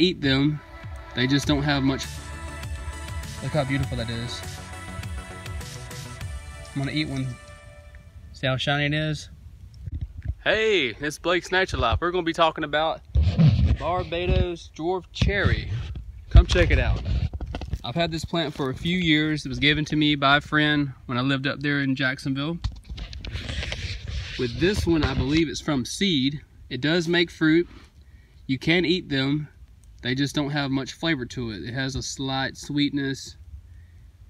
eat them. They just don't have much. Look how beautiful that is. I'm gonna eat one. See how shiny it is? Hey, it's Blake's Nature Life. We're gonna be talking about Barbados dwarf cherry. Come check it out. I've had this plant for a few years. It was given to me by a friend when I lived up there in Jacksonville. With this one, I believe it's from seed. It does make fruit. You can eat them. They just don't have much flavor to it. It has a slight sweetness.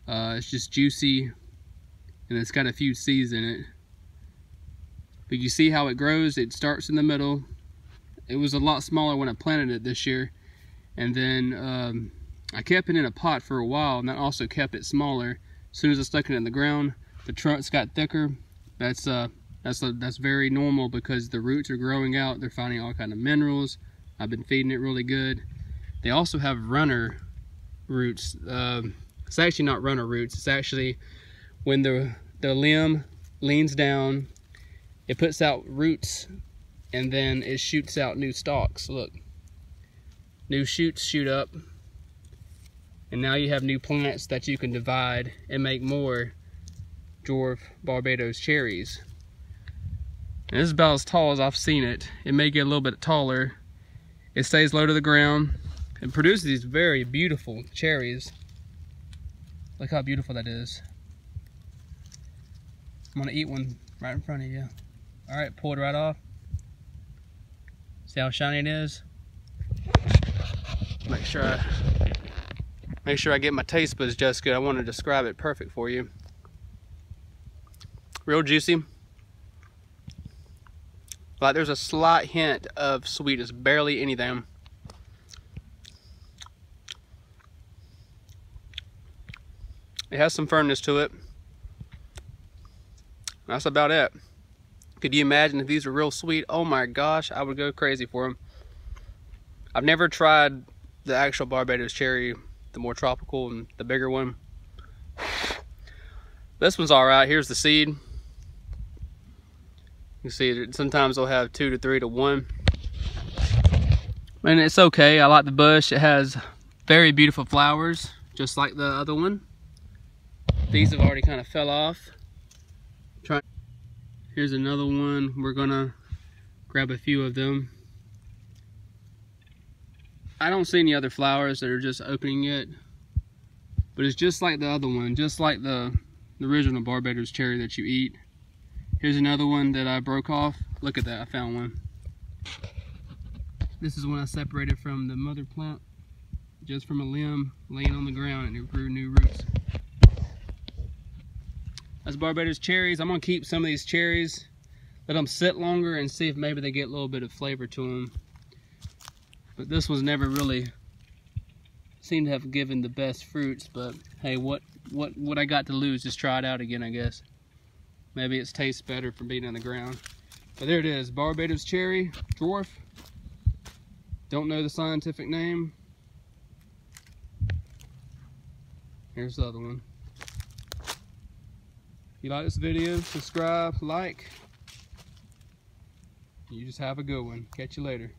It's just juicy, and it's got a few seeds in it. But you see how it grows. It starts in the middle. It was a lot smaller when I planted it this year, and then I kept it in a pot for a while, and that also kept it smaller. As soon as I stuck it in the ground, the trunks got thicker. That's very normal because the roots are growing out. They're finding all kind of minerals. I've been feeding it really good. They also have runner roots. It's actually not runner roots. It's actually when the limb leans down, it puts out roots, and then it shoots out new stalks. Look, new shoots shoot up. And now you have new plants that you can divide and make more dwarf Barbados cherries. And this is about as tall as I've seen it. It may get a little bit taller. It stays low to the ground and produces these very beautiful cherries. Look how beautiful that is. I'm gonna eat one right in front of you. All right, pull it right off. See how shiny it is? Make sure I get my taste buds just good. I want to describe it perfect for you. Real juicy. Like there's a slight hint of sweetness, barely anything. It has some firmness to it. That's about it. Could you imagine if these were real sweet? Oh my gosh, I would go crazy for them. I've never tried the actual Barbados cherry, the more tropical and the bigger one. This one's all right. Here's the seed. You see, sometimes they'll have 2 to 3 to 1. And it's okay. I like the bush. It has very beautiful flowers, just like the other one. These have already kind of fell off. Here's another one. We're gonna grab a few of them. I don't see any other flowers that are just opening yet, but it's just like the other one, just like the original Barbados cherry that you eat. Here's another one that I broke off. Look at that, I found one. This is one I separated from the mother plant, just from a limb laying on the ground, and it grew new roots. That's Barbados cherries. I'm gonna keep some of these cherries, let them sit longer and see if maybe they get a little bit of flavor to them. But this was never really seemed to have given the best fruits, but hey, what I got to lose? Just try it out again, I guess. Maybe it tastes better from being on the ground. But there it is, Barbados cherry, dwarf. Don't know the scientific name. Here's the other one. If you like this video, subscribe, like. You just have a good one. Catch you later.